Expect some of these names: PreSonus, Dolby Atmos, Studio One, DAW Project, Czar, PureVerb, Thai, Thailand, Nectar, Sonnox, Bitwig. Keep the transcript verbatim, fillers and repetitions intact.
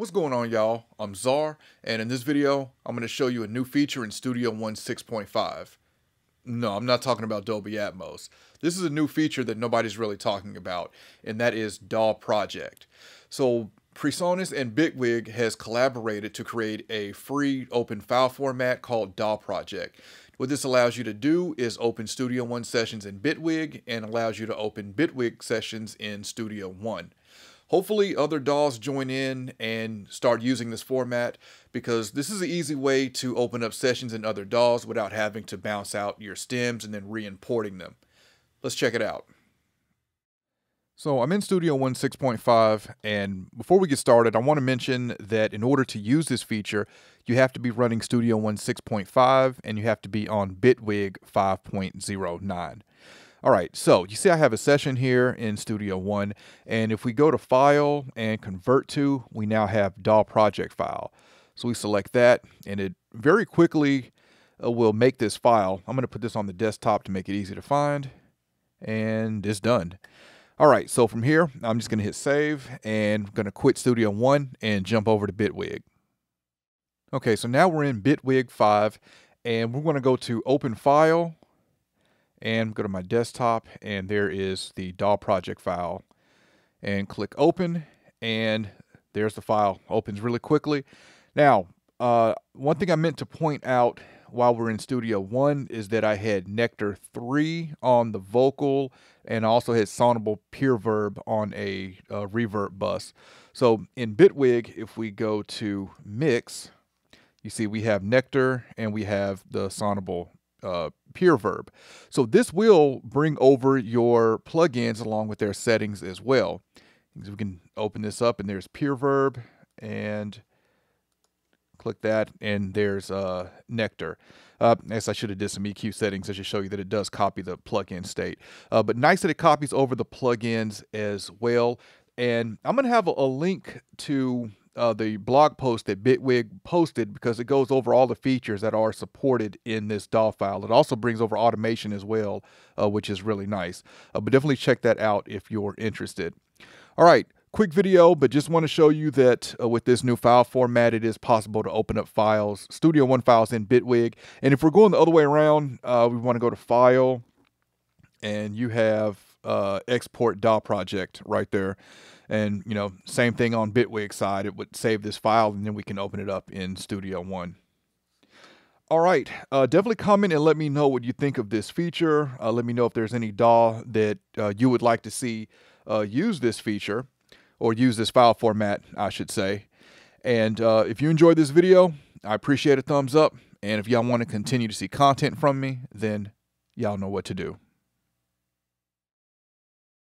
What's going on, y'all? I'm Czar, and in this video, I'm going to show you a new feature in Studio One six point five. No, I'm not talking about Dolby Atmos. This is a new feature that nobody's really talking about, and that is D A W Project. So PreSonus and Bitwig has collaborated to create a free open file format called D A W Project. What this allows you to do is open Studio One sessions in Bitwig and allows you to open Bitwig sessions in Studio One. Hopefully other D A Ws join in and start using this format, because this is an easy way to open up sessions in other D A Ws without having to bounce out your stems and then re-importing them. Let's check it out. So I'm in Studio One six point five, and before we get started, I want to mention that in order to use this feature, you have to be running Studio One six point five and you have to be on Bitwig five point oh nine. All right, so you see I have a session here in Studio One, and if we go to File and Convert To, we now have D A W Project File. So we select that, and it very quickly uh, will make this file. I'm gonna put this on the desktop to make it easy to find, and it's done. All right, so from here, I'm just gonna hit Save, and I'm gonna quit Studio One and jump over to Bitwig. Okay, so now we're in Bitwig five, and we're gonna go to Open File, and go to my desktop, and there is the D A W project file, and click open, and there's the file. Opens really quickly. Now, uh, one thing I meant to point out while we're in Studio One is that I had Nectar three on the vocal, and also had Sonnox PureVerb on a uh, reverb bus. So in Bitwig, if we go to mix, you see we have Nectar and we have the Sonnox Uh, PureVerb. So this will bring over your plugins along with their settings as well. So we can open this up, and there's PureVerb, and click that, and there's uh, Nectar. Uh, yes, I should have did some E Q settings. I should show you that it does copy the plugin state. Uh, but nice that it copies over the plugins as well. And I'm going to have a, a link to Uh, the blog post that Bitwig posted, because it goes over all the features that are supported in this D A W file. It also brings over automation as well, uh, which is really nice. Uh, but definitely check that out if you're interested. All right, quick video, but just want to show you that uh, with this new file format, it is possible to open up files, Studio One files in Bitwig. And if we're going the other way around, uh, we want to go to File, and you have uh, Export D A W Project right there. And, you know, same thing on Bitwig side. It would save this file, and then we can open it up in Studio One. All right. Uh, definitely comment and let me know what you think of this feature. Uh, let me know if there's any D A W that uh, you would like to see uh, use this feature, or use this file format, I should say. And uh, if you enjoyed this video, I appreciate a thumbs up. And if y'all want to continue to see content from me, then y'all know what to do.